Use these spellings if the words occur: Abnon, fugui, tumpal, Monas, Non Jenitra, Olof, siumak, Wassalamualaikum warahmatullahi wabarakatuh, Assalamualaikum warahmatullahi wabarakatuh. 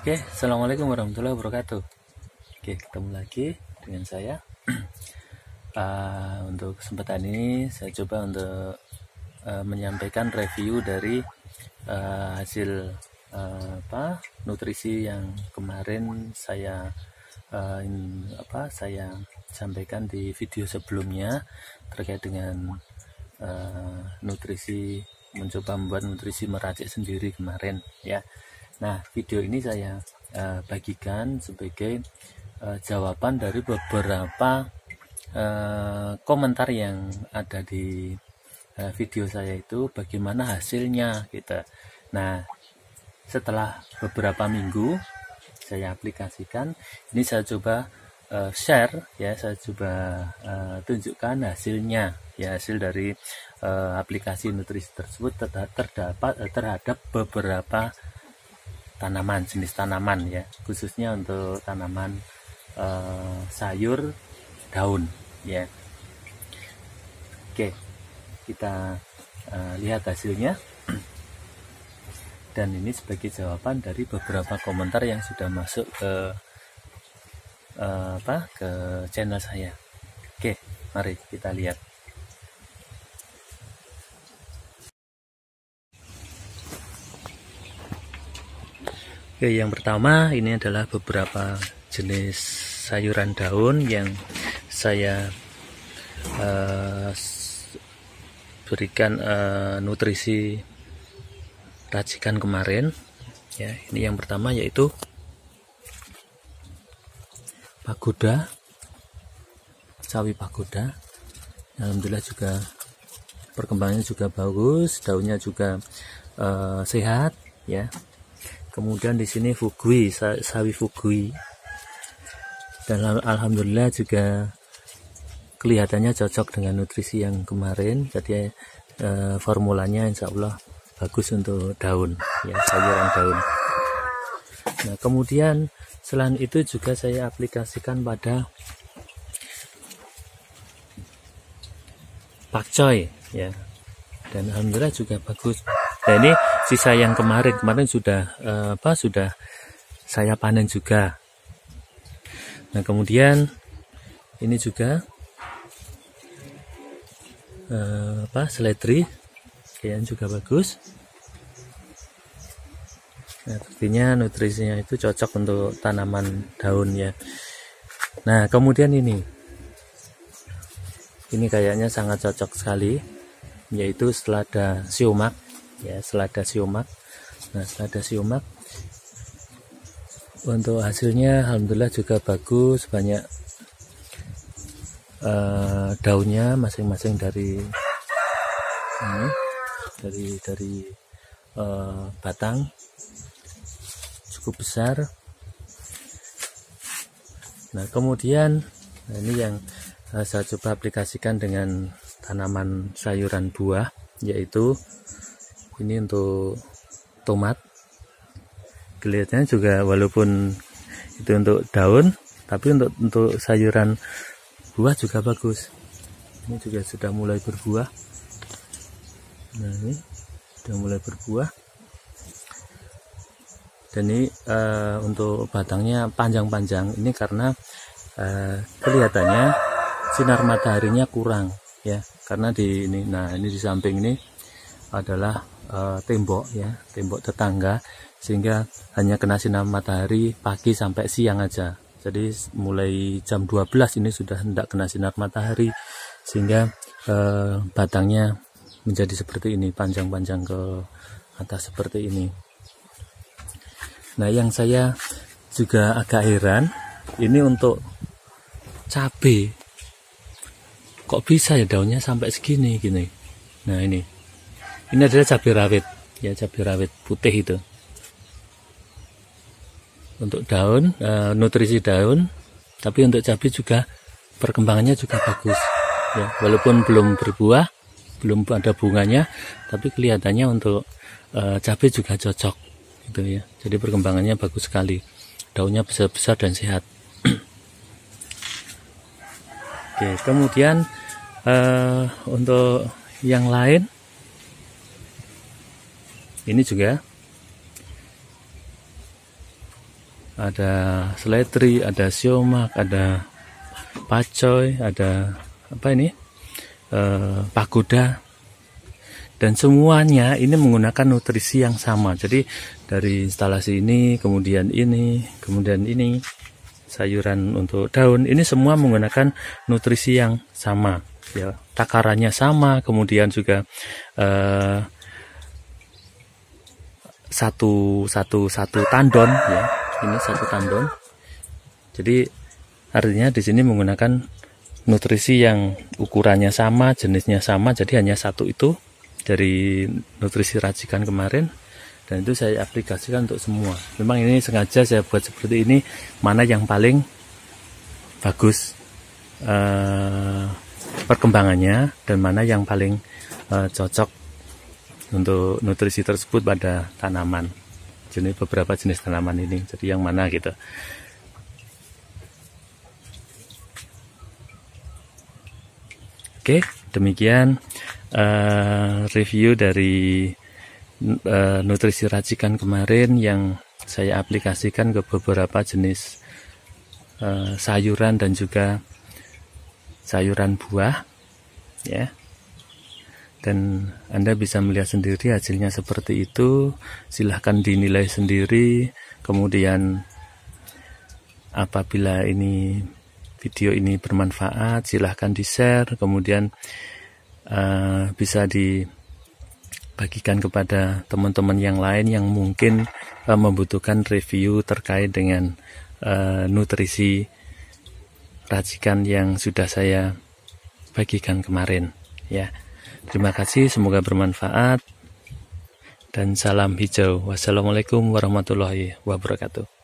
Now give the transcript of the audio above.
Oke, Assalamualaikum warahmatullahi wabarakatuh. Oke, ketemu lagi dengan saya. Untuk kesempatan ini saya coba untuk menyampaikan review dari hasil nutrisi yang kemarin saya sampaikan di video sebelumnya terkait dengan nutrisi, mencoba membuat nutrisi meracik sendiri kemarin, ya. Nah, video ini saya bagikan sebagai jawaban dari beberapa komentar yang ada di video saya itu, bagaimana hasilnya gitu. Nah, setelah beberapa minggu saya aplikasikan ini, saya coba share, ya, saya coba tunjukkan hasilnya, ya, hasil dari aplikasi nutrisi tersebut terhadap beberapa tanaman, jenis tanaman, ya, khususnya untuk tanaman sayur daun, ya. Oke, kita lihat hasilnya, dan ini sebagai jawaban dari beberapa komentar yang sudah masuk ke channel saya. Oke, mari kita lihat. Oke, yang pertama ini adalah beberapa jenis sayuran daun yang saya berikan nutrisi racikan kemarin, ya. Ini yang pertama yaitu pagoda, sawi pagoda. Alhamdulillah juga perkembangannya juga bagus, daunnya juga sehat, ya. Kemudian di sini fugui, sawi fugui, dan alhamdulillah juga kelihatannya cocok dengan nutrisi yang kemarin. Jadi formulanya insya Allah bagus untuk daun, ya, sayuran daun. Nah, kemudian selain itu juga saya aplikasikan pada pakcoy, ya, dan alhamdulillah juga bagus. Nah, ini sisa yang kemarin sudah sudah saya panen juga. Nah, kemudian ini juga seledri, kayaknya juga bagus. Nah, artinya nutrisinya itu cocok untuk tanaman daun, ya. Nah, kemudian ini kayaknya sangat cocok sekali, yaitu selada siumak, ya, selada siumak. Nah, selada siumak untuk hasilnya alhamdulillah juga bagus, banyak daunnya masing-masing dari batang cukup besar. Nah, kemudian ini yang saya coba aplikasikan dengan tanaman sayuran buah, yaitu ini untuk tomat. Kelihatannya juga walaupun itu untuk daun, tapi untuk sayuran buah juga bagus. Ini juga sudah mulai berbuah. Nah, ini sudah mulai berbuah. Dan ini untuk batangnya panjang-panjang ini karena kelihatannya sinar mataharinya kurang, ya, karena di ini. Nah, ini di samping ini adalah tembok, ya, tembok tetangga, sehingga hanya kena sinar matahari pagi sampai siang aja. Jadi mulai jam 12 ini sudah hendak kena sinar matahari, sehingga batangnya menjadi seperti ini, panjang-panjang ke atas seperti ini. Nah, yang saya juga agak heran, ini untuk cabai, kok bisa ya daunnya sampai segini gini. Nah, ini adalah cabai rawit, ya, cabai rawit putih itu. Untuk daun, nutrisi daun, tapi untuk cabai juga perkembangannya juga bagus, ya. Walaupun belum berbuah, belum ada bunganya, tapi kelihatannya untuk cabai juga cocok. Gitu, ya. Jadi perkembangannya bagus sekali, daunnya besar-besar dan sehat. Oke, kemudian untuk yang lain ini juga ada seledri, ada siomak, ada pacoy, ada apa ini, pagoda, dan semuanya ini menggunakan nutrisi yang sama. Jadi dari instalasi ini, kemudian ini, kemudian ini, sayuran untuk daun, ini semua menggunakan nutrisi yang sama, ya, takarannya sama, kemudian juga satu tandon, ya, ini satu tandon. Jadi artinya di sini menggunakan nutrisi yang ukurannya sama, jenisnya sama, jadi hanya satu itu dari nutrisi racikan kemarin, dan itu saya aplikasikan untuk semua. Memang ini sengaja saya buat seperti ini, mana yang paling bagus perkembangannya dan mana yang paling cocok untuk nutrisi tersebut pada tanaman, jenis beberapa jenis tanaman ini, jadi yang mana gitu. Oke, demikian review dari nutrisi racikan kemarin yang saya aplikasikan ke beberapa jenis sayuran dan juga sayuran buah, ya. Dan Anda bisa melihat sendiri hasilnya seperti itu. Silahkan dinilai sendiri. Kemudian apabila ini video ini bermanfaat, silahkan di-share, kemudian bisa dibagikan kepada teman-teman yang lain yang mungkin membutuhkan review terkait dengan nutrisi racikan yang sudah saya bagikan kemarin, ya. Terima kasih, semoga bermanfaat, dan salam hijau. Wassalamualaikum warahmatullahi wabarakatuh.